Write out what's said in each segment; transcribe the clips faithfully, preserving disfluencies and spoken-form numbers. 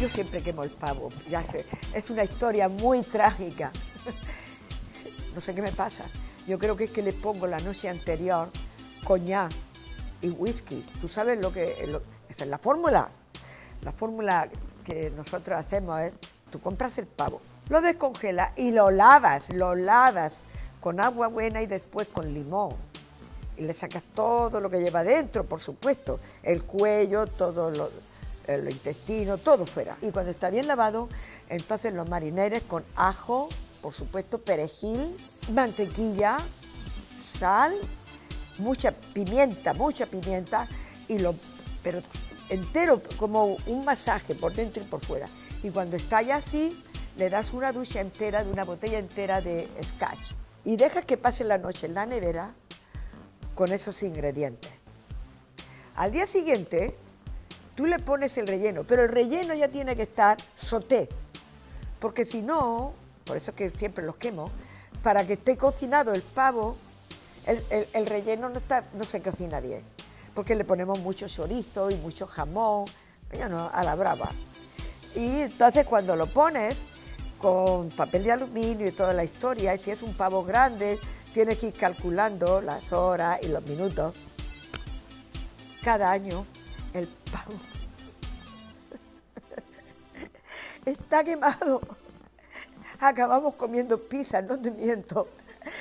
Yo siempre quemo el pavo, ya sé, es una historia muy trágica. No sé qué me pasa. Yo creo que es que le pongo la noche anterior coñac y whisky. Tú sabes lo que... Lo, esa es la fórmula. La fórmula que nosotros hacemos es, tú compras el pavo, lo descongelas y lo lavas, lo lavas con agua buena y después con limón. Y le sacas todo lo que lleva dentro, por supuesto, el cuello, todo lo, el intestino, todo fuera. Y cuando está bien lavado, entonces los marineres con ajo, por supuesto, perejil, mantequilla, sal, mucha pimienta, mucha pimienta, y lo, pero entero como un masaje por dentro y por fuera. Y cuando está ya así, le das una ducha entera de una botella entera de scotch y dejas que pase la noche en la nevera con esos ingredientes. Al día siguiente, tú le pones el relleno, pero el relleno ya tiene que estar sauté, porque si no, por eso es que siempre los quemo, para que esté cocinado el pavo, el, el, el relleno no, está, no se cocina bien, porque le ponemos mucho chorizo y mucho jamón, ya no, a la brava. Y entonces cuando lo pones con papel de aluminio y toda la historia, y si es un pavo grande, tienes que ir calculando las horas y los minutos. Cada año el pavo está quemado. Acabamos comiendo pizza, no te miento.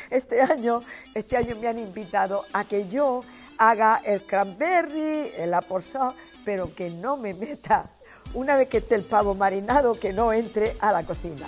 Este año, este año me han invitado a que yo haga el cranberry, el aporzado, pero que no me meta, una vez que esté el pavo marinado, que no entre a la cocina.